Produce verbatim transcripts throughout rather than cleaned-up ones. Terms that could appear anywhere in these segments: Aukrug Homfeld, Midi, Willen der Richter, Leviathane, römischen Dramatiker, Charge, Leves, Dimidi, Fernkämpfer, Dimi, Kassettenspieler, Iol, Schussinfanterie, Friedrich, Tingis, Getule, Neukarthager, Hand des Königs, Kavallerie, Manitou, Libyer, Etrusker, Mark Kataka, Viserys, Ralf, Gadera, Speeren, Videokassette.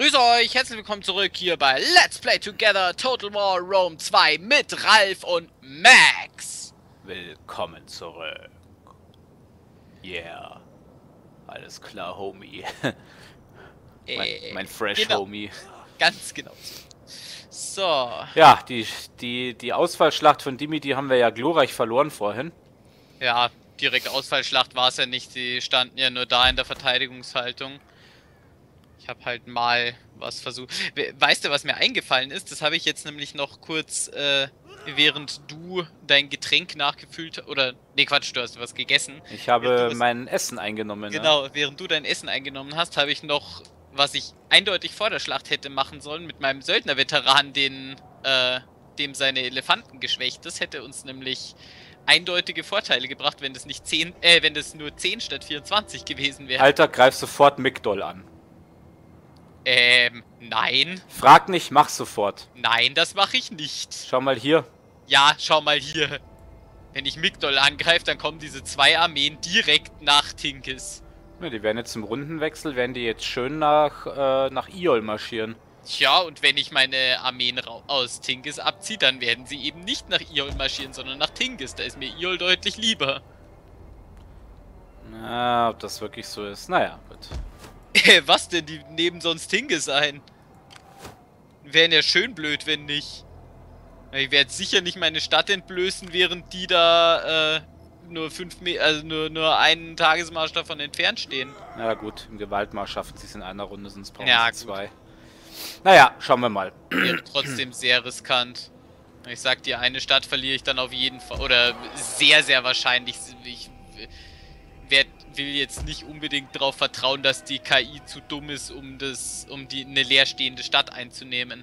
Grüße euch, herzlich willkommen zurück hier bei Let's Play Together Total War Rome zwei mit Ralf und Max. Willkommen zurück. Yeah. Alles klar, Homie. mein, mein Fresh genau. Homie. Ganz genau. So. Ja, die, die, die Ausfallschlacht von Dimi, die haben wir ja glorreich verloren vorhin. Ja, direkte Ausfallschlacht war es ja nicht. Sie standen ja nur da in der Verteidigungshaltung. Ich habe halt mal was versucht. Weißt du, was mir eingefallen ist? Das habe ich jetzt nämlich noch kurz, äh, während du dein Getränk nachgefüllt oder nee, Quatsch, du hast was gegessen. Ich habe bist, mein Essen eingenommen. Genau, ne? Während du dein Essen eingenommen hast, habe ich noch, was ich eindeutig vor der Schlacht hätte machen sollen, mit meinem Söldnerveteran, den, äh, dem seine Elefanten geschwächt. Das hätte uns nämlich eindeutige Vorteile gebracht, wenn das nicht zehn, äh, wenn das nur zehn statt vierundzwanzig gewesen wäre. Alter, greif sofort Migdol an. Ähm, nein. Frag nicht, mach sofort. Nein, das mache ich nicht. Schau mal hier. Ja, schau mal hier. Wenn ich Migdol angreife, dann kommen diese zwei Armeen direkt nach Tingis. Ja, die werden jetzt im Rundenwechsel, werden die jetzt schön nach, äh, nach Iol marschieren. Tja, und wenn ich meine Armeen aus Tingis abziehe, dann werden sie eben nicht nach Iol marschieren, sondern nach Tingis. Da ist mir Iol deutlich lieber. Na, ob das wirklich so ist? Naja, gut. Was denn? Die nehmen sonst Tingis ein. Wären ja schön blöd, wenn nicht. Ich werde sicher nicht meine Stadt entblößen, während die da äh, nur fünf Me also nur, nur einen Tagesmarsch davon entfernt stehen. Na gut, im Gewaltmarsch schaffen sie es in einer Runde, sonst brauchen ja, sie zwei. Gut. Naja, schauen wir mal. Wäre trotzdem sehr riskant. Ich sag dir, eine Stadt verliere ich dann auf jeden Fall. Oder sehr, sehr wahrscheinlich. Ich werde... will jetzt nicht unbedingt darauf vertrauen, dass die K I zu dumm ist, um das, um die eine leerstehende Stadt einzunehmen.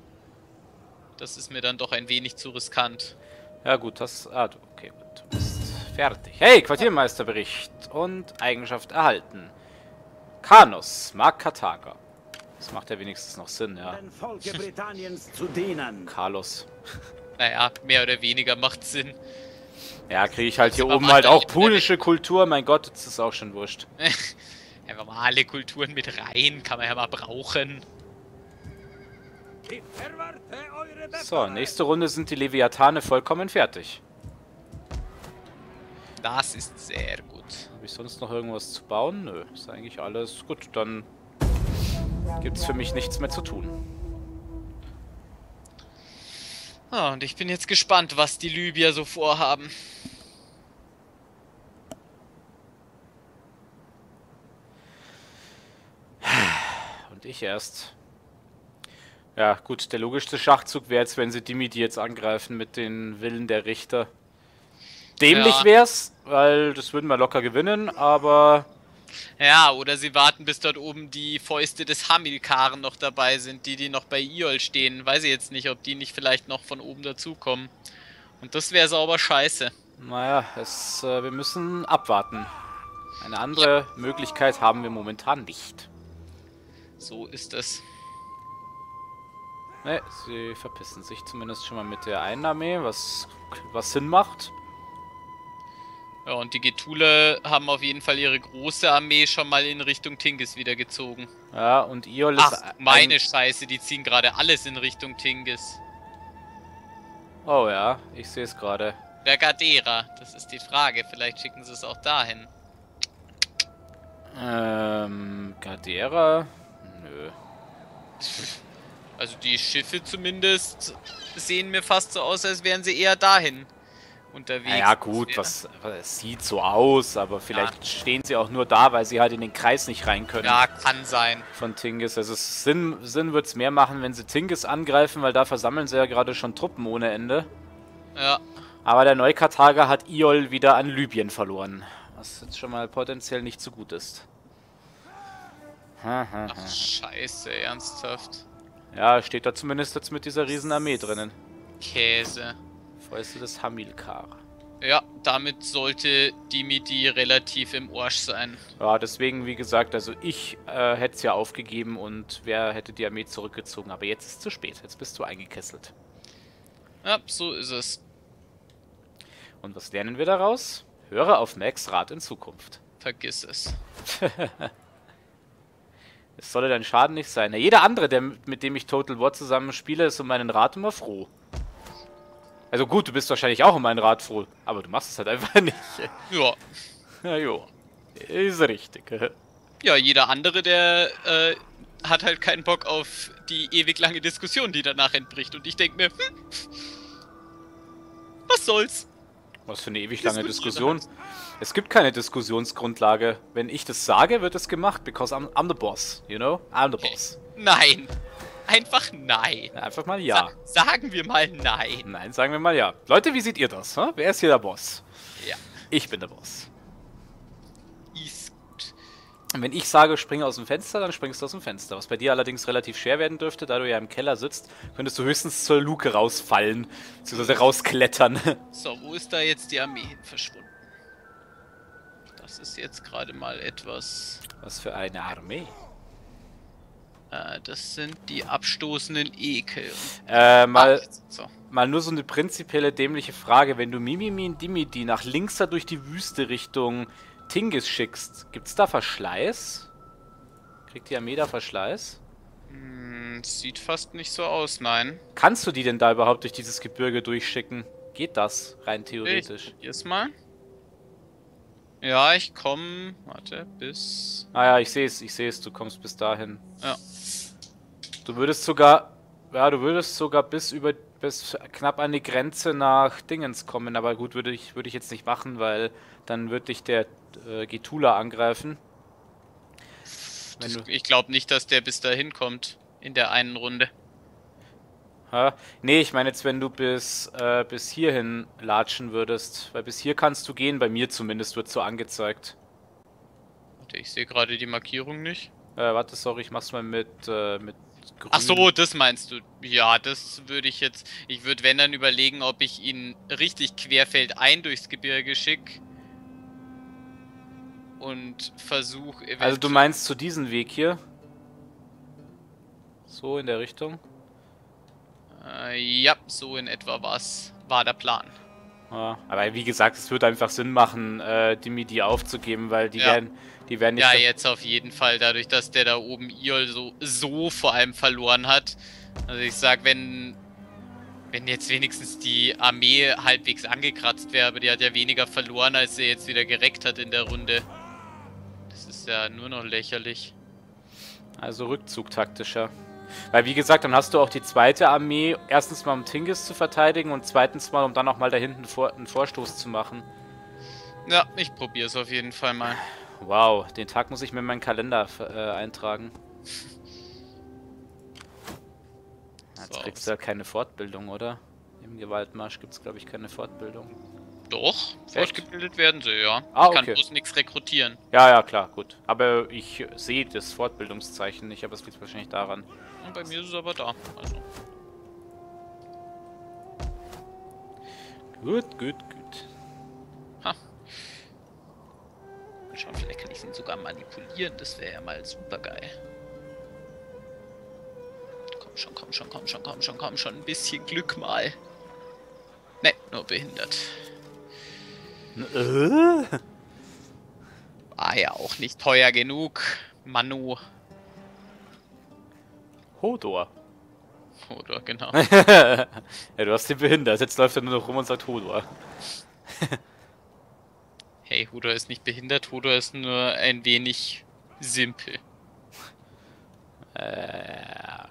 Das ist mir dann doch ein wenig zu riskant. Ja gut, das... Ah, okay, gut. Du bist fertig. Hey, Quartiermeisterbericht und Eigenschaft erhalten. Kanos, Mark Kataka. Das macht ja wenigstens noch Sinn, ja. Dem Volke Britanniens zu dienen. Karlos. Naja, mehr oder weniger macht Sinn. Ja, kriege ich halt hier oben halt auch punische Kultur. Mein Gott, jetzt ist auch schon wurscht. Einfach mal alle Kulturen mit rein, kann man ja mal brauchen. So, nächste Runde sind die Leviathane vollkommen fertig. Das ist sehr gut. Habe ich sonst noch irgendwas zu bauen? Nö, ist eigentlich alles gut. Dann gibt es für mich nichts mehr zu tun. Ah, und ich bin jetzt gespannt, was die Libyer so vorhaben. Und ich erst. Ja, gut, der logischste Schachzug wäre jetzt, wenn sie Dimidi jetzt angreifen mit den Willen der Richter. Dämlich ja. Wär's, weil das würden wir locker gewinnen, aber... Ja, oder sie warten, bis dort oben die Fäuste des Hamilkaren noch dabei sind, die, die noch bei Iol stehen. Weiß ich jetzt nicht, ob die nicht vielleicht noch von oben dazukommen. Und das wäre sauber scheiße. Naja, es, äh, wir müssen abwarten. Eine andere ja. Möglichkeit haben wir momentan nicht. So ist es. Ne, sie verpissen sich zumindest schon mal mit der einen Armee, was, was Sinn macht. Ja, und die Getule haben auf jeden Fall ihre große Armee schon mal in Richtung Tingis wieder gezogen. Ja, und Iol ist... Ach, meine Scheiße, die ziehen gerade alles in Richtung Tingis. Oh ja, ich sehe es gerade. Der Gadera, das ist die Frage. Vielleicht schicken sie es auch dahin. Ähm, Gadera? Nö. Also die Schiffe zumindest sehen mir fast so aus, als wären sie eher dahin. Unterwegs. Ja gut, was, was sieht so aus, aber vielleicht ja. stehen sie auch nur da, weil sie halt in den Kreis nicht rein können. Ja, kann sein. Von Tingis. Also Sinn, Sinn wird es mehr machen, wenn sie Tingis angreifen, weil da versammeln sie ja gerade schon Truppen ohne Ende. Ja. Aber der Neukarthager hat Iol wieder an Libyen verloren, was jetzt schon mal potenziell nicht so gut ist. Ach scheiße, ernsthaft. Ja, steht da zumindest jetzt mit dieser Riesenarmee drinnen. Käse. Fäuste des Hamilkar. Ja, damit sollte die Midi relativ im Arsch sein. Ja, deswegen, wie gesagt, also ich äh, hätte es ja aufgegeben und wer hätte die Armee zurückgezogen. Aber jetzt ist es zu spät, jetzt bist du eingekesselt. Ja, so ist es. Und was lernen wir daraus? Höre auf Max Rat in Zukunft. Vergiss es. Es solle dein Schaden nicht sein. Ja, jeder andere, der, mit dem ich Total War zusammen spiele, ist um meinen Rat immer froh. Also gut, du bist wahrscheinlich auch um meinen Rat froh, aber du machst es halt einfach nicht. Ja. Ja, jo. Ist richtig. Ja, jeder andere, der äh, hat halt keinen Bock auf die ewig lange Diskussion, die danach entbricht. Und ich denke mir, hm, was soll's? Was für eine ewig lange Diskussion. Es gibt keine Diskussionsgrundlage. Wenn ich das sage, wird es gemacht, because I'm, I'm the boss, you know? I'm the boss. Nein. Einfach nein. Einfach mal ja. Sa sagen wir mal nein. Nein, sagen wir mal ja. Leute, wie seht ihr das? Huh? Wer ist hier der Boss? Ja. Ich bin der Boss. Ist gut. Und wenn ich sage, springe aus dem Fenster, dann springst du aus dem Fenster. Was bei dir allerdings relativ schwer werden dürfte, da du ja im Keller sitzt, könntest du höchstens zur Luke rausfallen, beziehungsweise rausklettern. So, wo ist da jetzt die Armee hin verschwunden? Das ist jetzt gerade mal etwas... Was für eine Armee? Das sind die abstoßenden Ekel. Äh, mal, Ach, so. mal nur so eine prinzipielle dämliche Frage. Wenn du Mimimi und Dimidi nach links da durch die Wüste Richtung Tingis schickst, gibt's da Verschleiß? Kriegt die Armee da Verschleiß? Hm, sieht fast nicht so aus, nein. Kannst du die denn da überhaupt durch dieses Gebirge durchschicken? Geht das rein theoretisch? Ich probier's mal. Ja, ich komme. Warte, bis. Ah ja, ich sehe es, ich sehe es. Du kommst bis dahin. Ja. Du würdest sogar, ja, du würdest sogar bis über, bis knapp an die Grenze nach Dingens kommen. Aber gut, würde ich, würde ich jetzt nicht machen, weil dann würde dich der äh, Getule angreifen. Wenn das, du... Ich glaube nicht, dass der bis dahin kommt in der einen Runde. Ha? Nee, ich meine jetzt, wenn du bis, äh, bis hierhin latschen würdest, weil bis hier kannst du gehen, bei mir zumindest wird so angezeigt. Warte, ich sehe gerade die Markierung nicht. Äh, warte, sorry, ich mach's mal mit, äh, mit grün. Ach so, das meinst du? Ja, das würde ich jetzt, ich würde wenn dann überlegen, ob ich ihn richtig querfeldein durchs Gebirge schicke und versuche eventuell... Also du meinst zu diesem Weg hier? So in der Richtung? Ja, so in etwa war's, war der Plan. Ja, aber wie gesagt, es wird einfach Sinn machen, äh, die Midi aufzugeben, weil die, ja. werden, die werden nicht... Ja, jetzt auf jeden Fall, dadurch, dass der da oben Iol so, so vor allem verloren hat. Also ich sag, wenn, wenn jetzt wenigstens die Armee halbwegs angekratzt wäre, aber die hat ja weniger verloren, als sie jetzt wieder gereckt hat in der Runde. Das ist ja nur noch lächerlich. Also Rückzug taktischer. Weil, wie gesagt, dann hast du auch die zweite Armee, erstens mal um Tingis zu verteidigen und zweitens mal, um dann auch mal da hinten vor, einen Vorstoß zu machen. Ja, ich probiere es auf jeden Fall mal. Wow, den Tag muss ich mir in meinen Kalender äh, eintragen. Jetzt so, kriegst du ja keine Fortbildung, oder? Im Gewaltmarsch gibt es, glaube ich, keine Fortbildung. Doch, fortgebildet werden sie, ja. Ah, ich kann okay. bloß nichts rekrutieren. Ja, ja, klar, gut. Aber ich sehe das Fortbildungszeichen nicht, aber es liegt wahrscheinlich daran. Und bei mir ist es aber da. Also. Gut, gut, gut. Ha. Mal schauen, vielleicht kann ich ihn sogar manipulieren. Das wäre ja mal super geil. Komm schon, komm schon, komm schon, komm schon, komm schon. Ein bisschen Glück mal. Ne, nur behindert. War ja auch nicht teuer genug, Manu. Hodor. Hodor, genau. Ja, du hast ihn behindert, jetzt läuft er nur noch rum und sagt Hodor. Hey, Hodor ist nicht behindert, Hodor ist nur ein wenig simpel. Äh...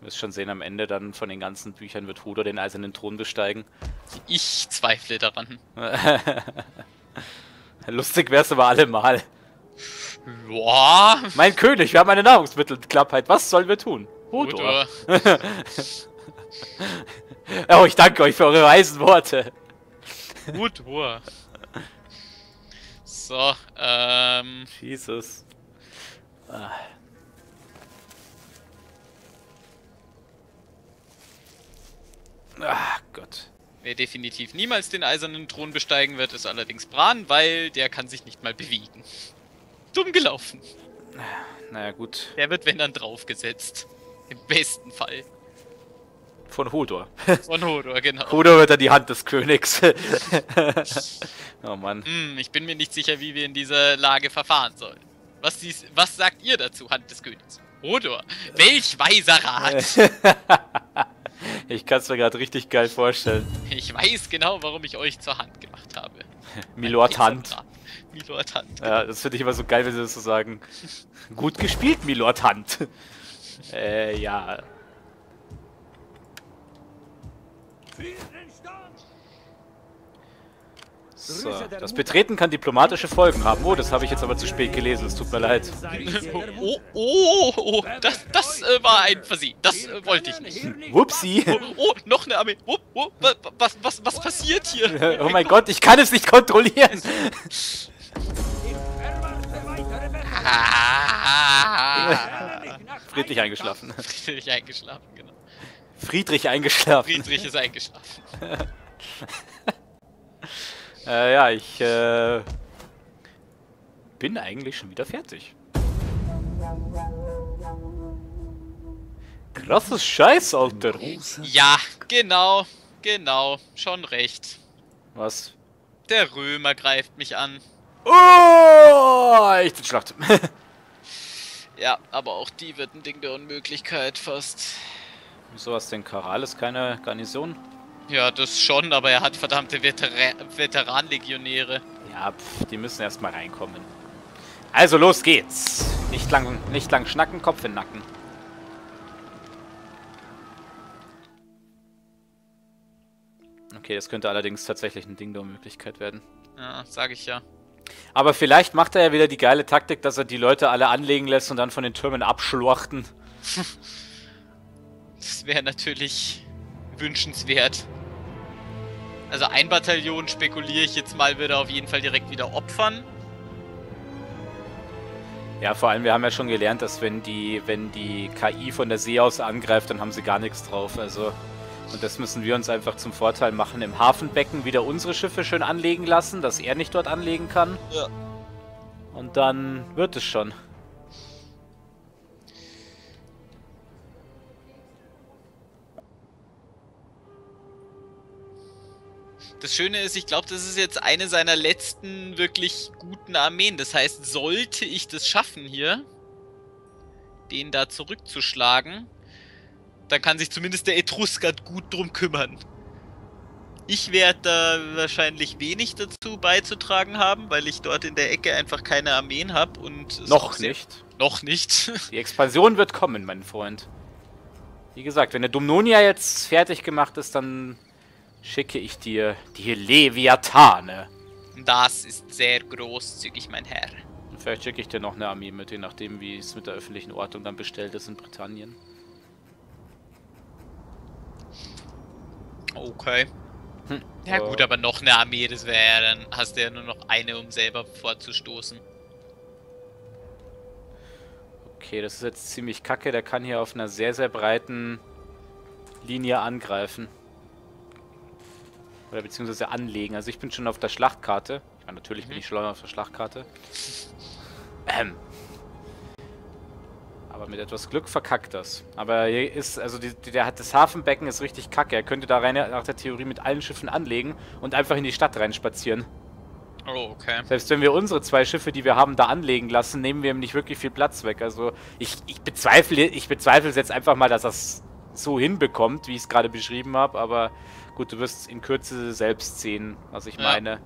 Du wirst schon sehen, am Ende dann von den ganzen Büchern wird Hodor den Eisernen Thron besteigen. Ich zweifle daran. Lustig wär's aber allemal. Boah. Mein König, wir haben eine Nahrungsmittelknappheit. Was sollen wir tun? Hodor. Hodor. Oh, ich danke euch für eure weisen Worte. Hodor. So, ähm... Jesus. Ah. Ach Gott. Wer definitiv niemals den Eisernen Thron besteigen wird, ist allerdings Bran, weil der kann sich nicht mal bewegen. Dumm gelaufen. Naja, gut. Der wird, wenn dann, draufgesetzt. Im besten Fall. Von Hodor. Von Hodor, genau. Hodor wird dann die Hand des Königs. Oh Mann. Hm, ich bin mir nicht sicher, wie wir in dieser Lage verfahren sollen. Was, dies, was sagt ihr dazu, Hand des Königs? Hodor, welch weiser Rat! Ich kann es mir gerade richtig geil vorstellen. Ich weiß genau, warum ich euch zur Hand gemacht habe. Milord Hand. Milord Hand. Ja, das finde ich immer so geil, wenn sie das so sagen. Gut gespielt, Milord Hand. äh, ja. So, das Betreten kann diplomatische Folgen haben. Oh, das habe ich jetzt aber zu spät gelesen. Es tut mir leid. Oh, oh, oh, das, das äh, war ein Versehen. Das äh, wollte ich nicht. Wupsi. Oh, oh, noch eine Armee. Oh, oh, was, was, was passiert hier? Oh mein Gott, ich kann es nicht kontrollieren. Friedrich eingeschlafen. Friedrich eingeschlafen, genau. Friedrich eingeschlafen. Friedrich ist eingeschlafen. Äh, ja, ich äh, bin eigentlich schon wieder fertig. Krasses Scheiß, Alter. Ja, genau, genau, schon recht. Was? Der Römer greift mich an. Oh, ich bin Schlacht. Ja, aber auch die wird ein Ding der Unmöglichkeit fast. Wieso hast denn Karales keine Garnison? Ja, das schon, aber er hat verdammte Veter- Veteranlegionäre. Ja, pf, die müssen erstmal reinkommen. Also los geht's. Nicht lang, nicht lang schnacken, Kopf in den Nacken. Okay, das könnte allerdings tatsächlich ein Ding der Unmöglichkeit werden. Ja, sag ich ja. Aber vielleicht macht er ja wieder die geile Taktik, dass er die Leute alle anlegen lässt und dann von den Türmen abschlorchten. Das wäre natürlich wünschenswert. Also ein Bataillon, spekuliere ich jetzt mal, würde auf jeden Fall direkt wieder opfern. Ja, vor allem, wir haben ja schon gelernt, dass wenn die, wenn die K I von der See aus angreift, dann haben sie gar nichts drauf. Also, und das müssen wir uns einfach zum Vorteil machen. Im Hafenbecken wieder unsere Schiffe schön anlegen lassen, dass er nicht dort anlegen kann. Ja. Und dann wird es schon. Das Schöne ist, ich glaube, das ist jetzt eine seiner letzten wirklich guten Armeen. Das heißt, sollte ich das schaffen hier, den da zurückzuschlagen, dann kann sich zumindest der Etrusker gut drum kümmern. Ich werde da wahrscheinlich wenig dazu beizutragen haben, weil ich dort in der Ecke einfach keine Armeen habe und... Noch nicht. Noch nicht. Die Expansion wird kommen, mein Freund. Wie gesagt, wenn der Dumnonia jetzt fertig gemacht ist, dann... schicke ich dir die Leviathane. Das ist sehr großzügig, mein Herr. Und vielleicht schicke ich dir noch eine Armee mit, je nachdem, wie es mit der öffentlichen Ordnung dann bestellt ist in Britannien. Okay. Hm. Ja oh. Gut, aber noch eine Armee, das wäre ja, dann hast du ja nur noch eine, um selber vorzustoßen. Okay, das ist jetzt ziemlich kacke. Der kann hier auf einer sehr, sehr breiten Linie angreifen. Oder beziehungsweise anlegen. Also ich bin schon auf der Schlachtkarte. Ich meine, natürlich mhm. bin ich schleuer auf der Schlachtkarte. Ähm. Aber mit etwas Glück verkackt das. Aber hier ist, also die, die, der hat das Hafenbecken ist richtig kacke. Er könnte da rein nach der Theorie mit allen Schiffen anlegen und einfach in die Stadt reinspazieren. Oh, okay. Selbst wenn wir unsere zwei Schiffe, die wir haben, da anlegen lassen, nehmen wir ihm nicht wirklich viel Platz weg. Also ich, ich bezweifle, ich bezweifle es jetzt einfach mal, dass das so hinbekommt, wie ich es gerade beschrieben habe, aber gut, du wirst in Kürze selbst sehen, was ich ja. meine.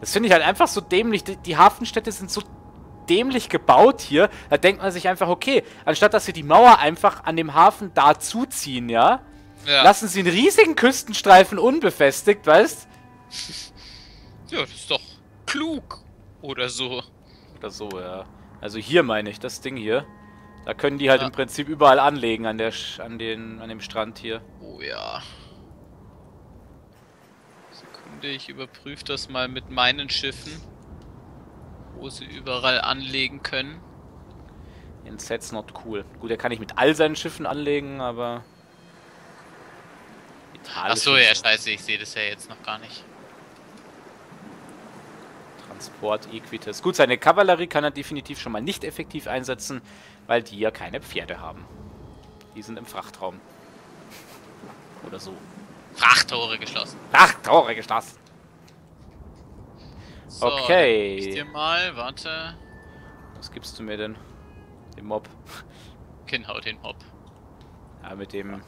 Das finde ich halt einfach so dämlich. Die, die Hafenstädte sind so dämlich gebaut hier, da denkt man sich einfach, okay, anstatt dass sie die Mauer einfach an dem Hafen da zuziehen, ja, ja. lassen sie einen riesigen Küstenstreifen unbefestigt, weißt? Ja, das ist doch klug. Oder so. Oder so, ja. Also hier meine ich, das Ding hier. Da können die halt ja. im Prinzip überall anlegen an der Sch an den an dem Strand hier. Oh ja. Sekunde, ich überprüfe das mal mit meinen Schiffen, wo sie überall anlegen können. In Sets not cool. Gut, er kann ich mit all seinen Schiffen anlegen, aber. Ach so, ja, scheiße, ich sehe das ja jetzt noch gar nicht. Transport, Equites. Gut, seine Kavallerie kann er definitiv schon mal nicht effektiv einsetzen, weil die ja keine Pferde haben. Die sind im Frachtraum. Oder so. Frachttore geschlossen. Frachttore geschlossen. So, okay. Ich dir mal, warte. Was gibst du mir denn? Den Mob. Genau, den Mob. Ja, mit dem.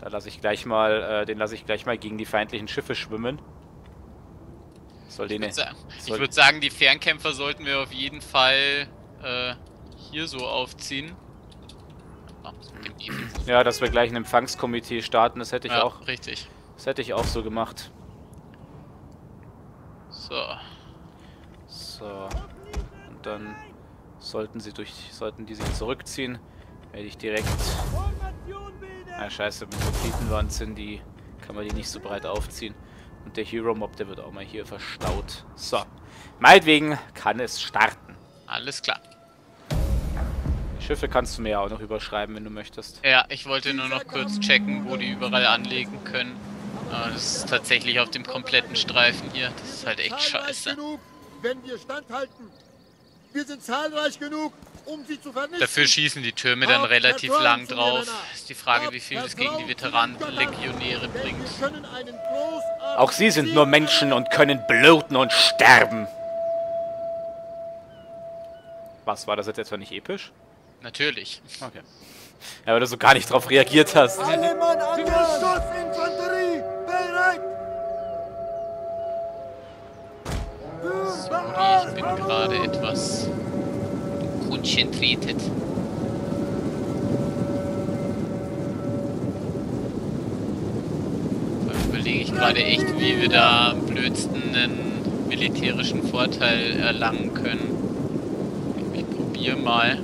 Da lasse ich gleich mal, äh, den lasse ich gleich mal gegen die feindlichen Schiffe schwimmen. Soll den. Ich würde sa würd sagen, die Fernkämpfer sollten wir auf jeden Fall äh, hier so aufziehen. Oh, das mit dem Defense. Ja, dass wir gleich ein Empfangskomitee starten, das hätte ich ja, auch. Richtig. Das hätte ich auch so gemacht. So. So. Und dann sollten sie durch. Sollten die sich zurückziehen. Werde ich direkt. Ah, scheiße, mit Hoplitenwand sind die. Kann man die nicht so breit aufziehen. Und der Hero-Mob, der wird auch mal hier verstaut. So. Meinetwegen kann es starten. Alles klar. Die Schiffe kannst du mir ja auch noch überschreiben, wenn du möchtest. Ja, ich wollte nur noch kurz checken, wo die überall anlegen können. Aber das ist tatsächlich auf dem kompletten Streifen hier. Das ist halt echt scheiße. Wenn wir standhalten. Wir sind zahlreich genug, um sie zu vernichten. Dafür schießen die Türme dann relativ lang drauf. Ist die Frage, wie viel es gegen die Veteranen-Legionäre bringt. Auch sie sind nur Menschen und können bluten und sterben. Was, war das jetzt etwa nicht episch? Natürlich. Okay. Ja, weil du so gar nicht drauf reagiert hast. Alle Mann an der Schussinfanterie, bereit! Sorry, ich bin gerade etwas konzentriert. Da überlege ich gerade echt, wie wir da am blödsten einen militärischen Vorteil erlangen können. Ich probiere mal.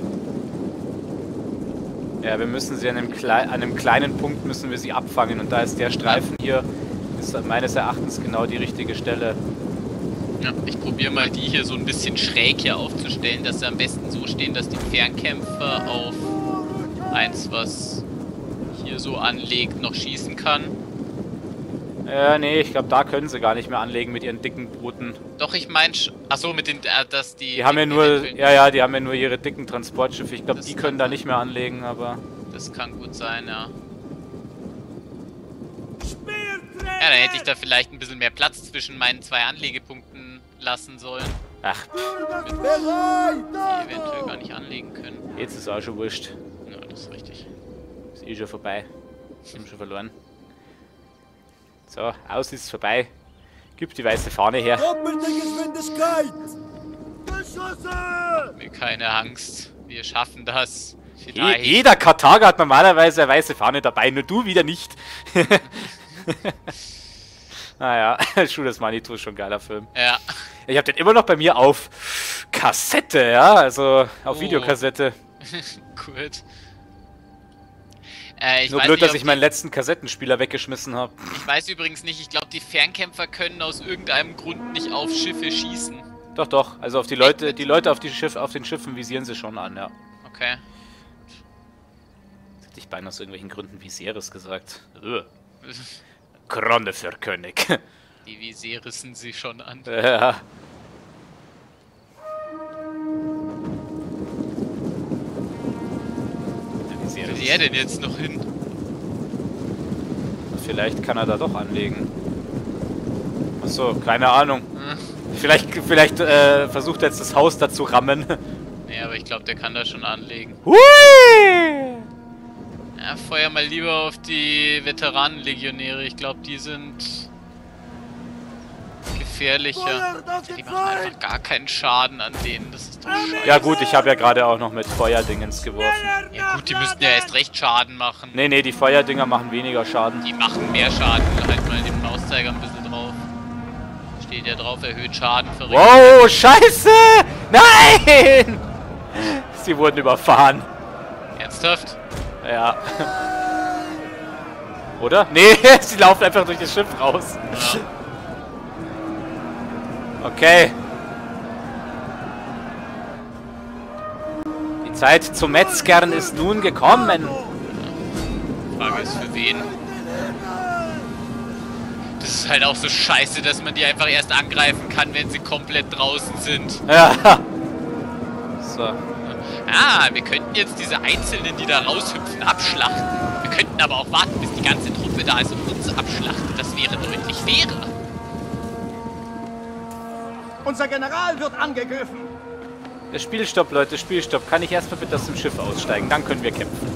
Ja, wir müssen sie an einem, Kle an einem kleinen Punkt müssen wir sie abfangen und da ist der Streifen hier, ist meines Erachtens genau die richtige Stelle. Ja, ich probiere mal die hier so ein bisschen schräg hier aufzustellen, dass sie am besten so stehen, dass die Fernkämpfer auf eins, was hier so anlegt, noch schießen kann. Äh, nee, ich glaube, da können sie gar nicht mehr anlegen mit ihren dicken Bruten. Doch, ich meine, achso, mit den, äh, dass die... Die haben ja nur, ja, ja, die haben ja nur ihre dicken Transportschiffe. Ich glaube, die können da nicht mehr anlegen, aber... Das kann gut sein, ja. Ja, dann hätte ich da vielleicht ein bisschen mehr Platz zwischen meinen zwei Anlegepunkten lassen sollen. Ach, damit die eventuell gar nicht anlegen können. Jetzt ist auch schon wurscht. Ja, das ist richtig. Ist eh schon vorbei. Wir haben schon verloren. So, aus ist es vorbei. Gib die weiße Fahne her. Doppelte Geschwindigkeit! Geschosse! Mir keine Angst. Wir schaffen das. Vielleicht. Jeder Karthager hat normalerweise eine weiße Fahne dabei, nur du wieder nicht. Naja, Schuh des Manitou ist schon ein geiler Film. Ja. Ich hab den immer noch bei mir auf Kassette, ja, also auf oh. Videokassette. Gut. Äh, ich Nur weiß blöd, nicht, dass ich meinen letzten Kassettenspieler weggeschmissen habe. Ich weiß übrigens nicht, ich glaube, die Fernkämpfer können aus irgendeinem Grund nicht auf Schiffe schießen. Doch, doch, also auf die Leute, die Leute auf, die Schiff, auf den Schiffen visieren sie schon an, ja. Okay. Das hätte ich beinahe aus irgendwelchen Gründen Viserys gesagt. Krone für König. Die Viserissen sie schon an. Ja. Wo will er denn jetzt noch hin? Vielleicht kann er da doch anlegen. Achso, keine Ahnung. Hm. Vielleicht, vielleicht äh, versucht er jetzt das Haus da zu rammen. Nee, aber ich glaube, der kann da schon anlegen. Hui! Ja, feuer mal lieber auf die Veteranen-Legionäre. Ich glaube, die sind gefährlicher. Die machen einfach gar keinen Schaden an denen. Das ist doch scheiße. Ja gut, ich habe ja gerade auch noch mit Feuerdingens geworfen. Ja gut, die müssten ja erst recht Schaden machen. Nee, nee, die Feuerdinger machen weniger Schaden. Die machen mehr Schaden. Halt mal den Mauszeiger ein bisschen drauf. Steht ja drauf, erhöht Schaden. Verringert. Wow, scheiße! Nein! Sie wurden überfahren. Ernsthaft? Ja. Oder? Nee, sie laufen einfach durch das Schiff raus. Ja. Okay. Die Zeit zum Metzgern ist nun gekommen. Frage ist für wen? Das ist halt auch so scheiße, dass man die einfach erst angreifen kann, wenn sie komplett draußen sind. Ja. So. Ah, wir könnten jetzt diese Einzelnen, die da raushüpfen, abschlachten. Wir könnten aber auch warten, bis die ganze Truppe da ist und uns abschlachtet. Das wäre deutlich fairer. Unser General wird angegriffen. Spielstopp, Leute, Spielstopp. Kann ich erstmal bitte aus dem Schiff aussteigen? Dann können wir kämpfen.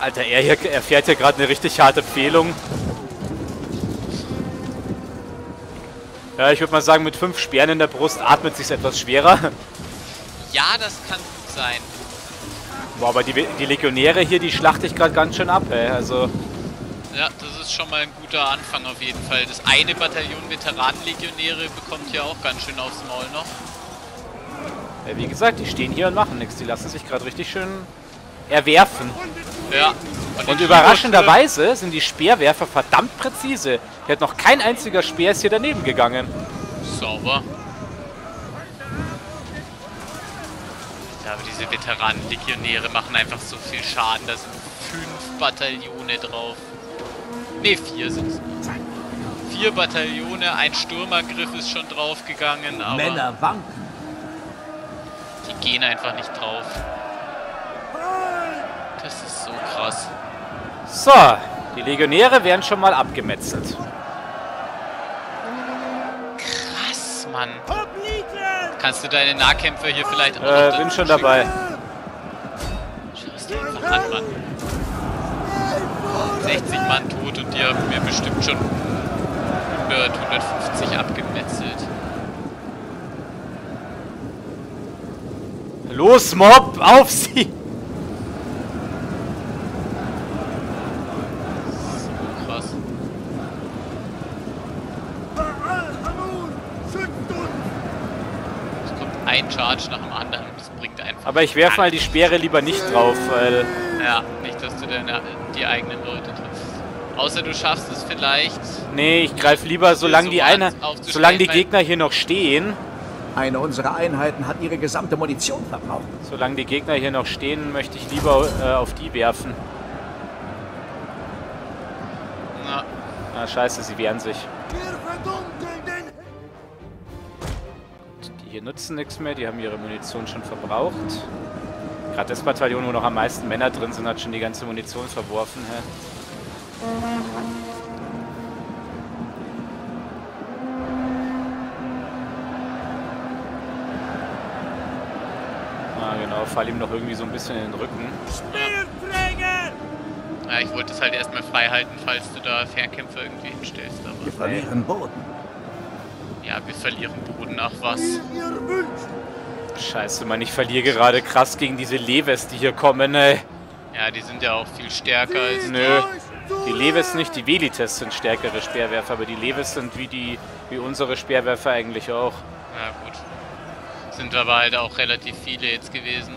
Alter, er, hier, er fährt hier gerade eine richtig harte Fehlung. Ja, ich würde mal sagen, mit fünf Speeren in der Brust atmet sich's etwas schwerer. Ja, das kann gut sein. Boah, aber die, die Legionäre hier, die schlachte ich gerade ganz schön ab, ey. Also... Ja, das ist schon mal ein guter Anfang auf jeden Fall. Das eine Bataillon Veteranenlegionäre bekommt hier auch ganz schön aufs Maul noch. Ja, wie gesagt, die stehen hier und machen nichts. Die lassen sich gerade richtig schön erwerfen. Ja. Und, und überraschenderweise sind die Speerwerfer verdammt präzise. Hier hat noch kein einziger Speer ist hier daneben gegangen. Sauber. Ja, aber diese Veteranenlegionäre machen einfach so viel Schaden. Da sind fünf Bataillone drauf. Ne, vier sind es. Vier Bataillone, ein Stürmergriff ist schon draufgegangen, aber... Männer wanken. Die gehen einfach nicht drauf. Das ist so krass. So, die Legionäre werden schon mal abgemetzelt. Krass, Mann. Kannst du deine Nahkämpfer hier vielleicht auch äh, noch... bin schon dabei. Schau es dir einfach an, Mann. sechzig Mann tot und die haben mir bestimmt schon hundert, hundertfünfzig abgemetzelt. Los, Mob, auf sie! So krass. Es kommt ein Charge nach dem anderen und das bringt einfach... Aber ich werfe mal die Speere lieber nicht drauf, weil... Ja, nicht, dass du deine... die eigenen Leute triffst. Außer du schaffst es vielleicht... Nee, ich greife lieber, solange die, eine, solange die Gegner hier noch stehen... Eine unserer Einheiten hat ihre gesamte Munition verbraucht. Solange die Gegner hier noch stehen, möchte ich lieber äh, auf die werfen. Na. Na, scheiße, sie wehren sich. Die hier nutzen nichts mehr, die haben ihre Munition schon verbraucht. Gerade das Bataillon, wo noch am meisten Männer drin sind, hat schon die ganze Munition verworfen. Hä? Ah, genau, fall ihm noch irgendwie so ein bisschen in den Rücken. Ja, ich wollte es halt erstmal frei halten, falls du da Fernkämpfer irgendwie hinstellst. Aber wir verlieren Boden. Ja, wir verlieren Boden nach was? Scheiße, Mann, ich verliere gerade krass gegen diese Leves, die hier kommen, ey. Ja, die sind ja auch viel stärker als... Nö, die Leves nicht, die Velites sind stärkere Speerwerfer, aber die Leves sind wie die, wie unsere Speerwerfer eigentlich auch. Ja, gut. Sind aber halt auch relativ viele jetzt gewesen.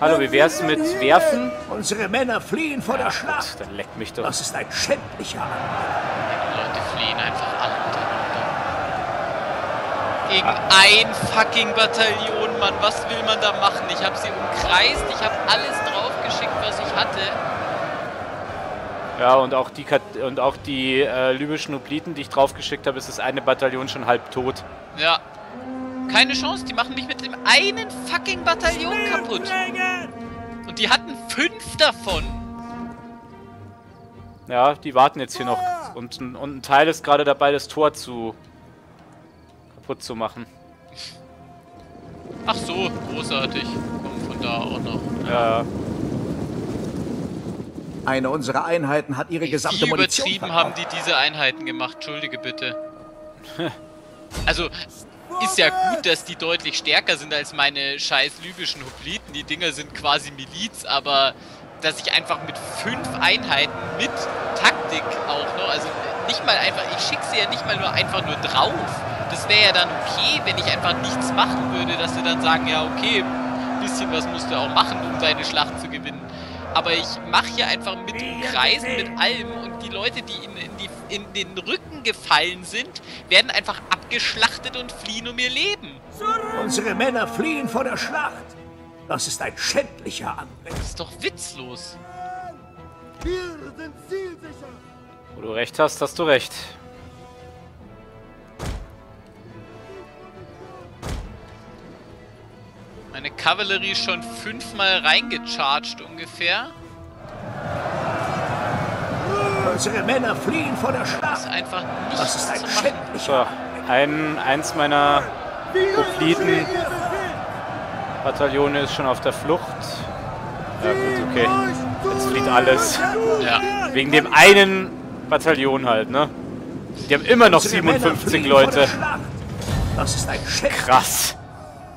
Hallo, wie wär's mit Werfen? Unsere Männer fliehen vor ja, der Schlacht. Gut, dann leck mich doch. Das ist ein schändlicher Angriff. Die Leute fliehen einfach alle. Gegen ein fucking Bataillon, Mann. Was will man da machen? Ich habe sie umkreist, ich habe alles draufgeschickt, was ich hatte. Ja, und auch die, Kat und auch die äh, libyschen Obliten, die ich draufgeschickt habe, ist das eine Bataillon schon halb tot. Ja. Keine Chance, die machen mich mit dem einen fucking Bataillon kaputt. Und die hatten fünf davon. Ja, die warten jetzt hier noch. Und, und ein Teil ist gerade dabei, das Tor zu... zu machen. Ach so, großartig. Kommt von da auch noch. Ja. Eine unserer Einheiten hat ihre gesamte Munition verbraucht. Wie übertrieben haben die diese Einheiten gemacht. Entschuldige bitte. Also, ist ja gut, dass die deutlich stärker sind als meine scheiß libyschen Hopliten. Die Dinger sind quasi Miliz, aber dass ich einfach mit fünf Einheiten mit Taktik auch noch, also nicht mal einfach, ich schicke sie ja nicht mal nur einfach nur drauf. Das wäre ja dann okay, wenn ich einfach nichts machen würde, dass sie dann sagen, ja okay, ein bisschen was musst du auch machen, um deine Schlacht zu gewinnen. Aber ich mache hier einfach mit Kreisen, mit allem und die Leute, die in, in, die, in den Rücken gefallen sind, werden einfach abgeschlachtet und fliehen um ihr Leben. Unsere Männer fliehen vor der Schlacht. Das ist ein schändlicher Angriff. Das ist doch witzlos. Wir sind zielsicher. Wo du recht hast, hast du recht. Meine Kavallerie schon fünfmal reingecharged ungefähr. Unsere Männer fliehen vor der Schlacht. Das ist einfach nicht. Das ist ein Schändlicher. Ein, eins meiner Hopliten Bataillone ist schon auf der Flucht. Ja gut, okay. Jetzt flieht alles. Ja. Wegen dem einen Bataillon halt, ne? Die haben immer noch siebenundfünfzig Leute. Das ist ein Schiff. Krass.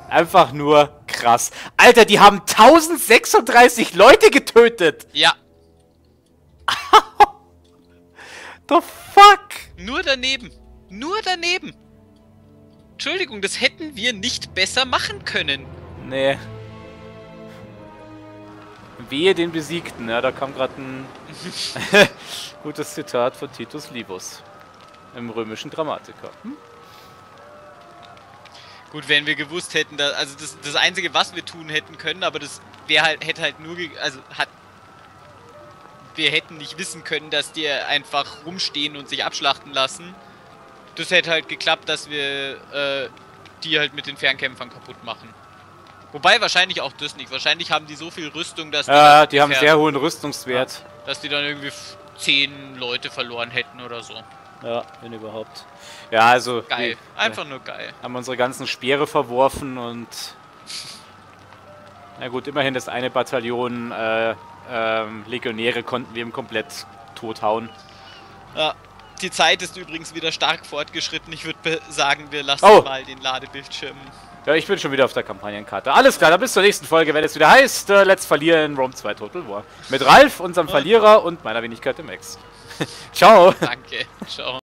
Einfach nur krass. Alter, die haben tausendsechsunddreißig Leute getötet. Ja. The fuck? Nur daneben. Nur daneben. Entschuldigung, das hätten wir nicht besser machen können. Nee. Wehe den Besiegten. Ja, da kam gerade ein gutes Zitat von Titus Livius. Im römischen Dramatiker. Hm? Gut, wenn wir gewusst hätten, dass, also das, das Einzige, was wir tun hätten können, aber das wäre halt, hätte halt nur, also hat, wir hätten nicht wissen können, dass die einfach rumstehen und sich abschlachten lassen. Das hätte halt geklappt, dass wir äh, die halt mit den Fernkämpfern kaputt machen. Wobei wahrscheinlich auch das nicht. Wahrscheinlich haben die so viel Rüstung, dass die... Ja, die haben sehr hohen Rüstungswert. Ja, dass die dann irgendwie zehn Leute verloren hätten oder so. Ja, wenn überhaupt. Ja, also... Geil. Wir, Einfach wir nur geil. Haben unsere ganzen Speere verworfen und... Na gut, immerhin das eine Bataillon äh, ähm, Legionäre konnten wir ihm komplett tothauen. Ja, die Zeit ist übrigens wieder stark fortgeschritten. Ich würde sagen, wir lassen oh. mal den Ladebildschirm. Ja, ich bin schon wieder auf der Kampagnenkarte. Alles klar, dann bis zur nächsten Folge, wenn es wieder heißt, uh, Let's Verlieren Rome zwei Total War. Mit Ralf, unserem Verlierer und meiner Wenigkeit dem Max. Ciao. Danke, ciao.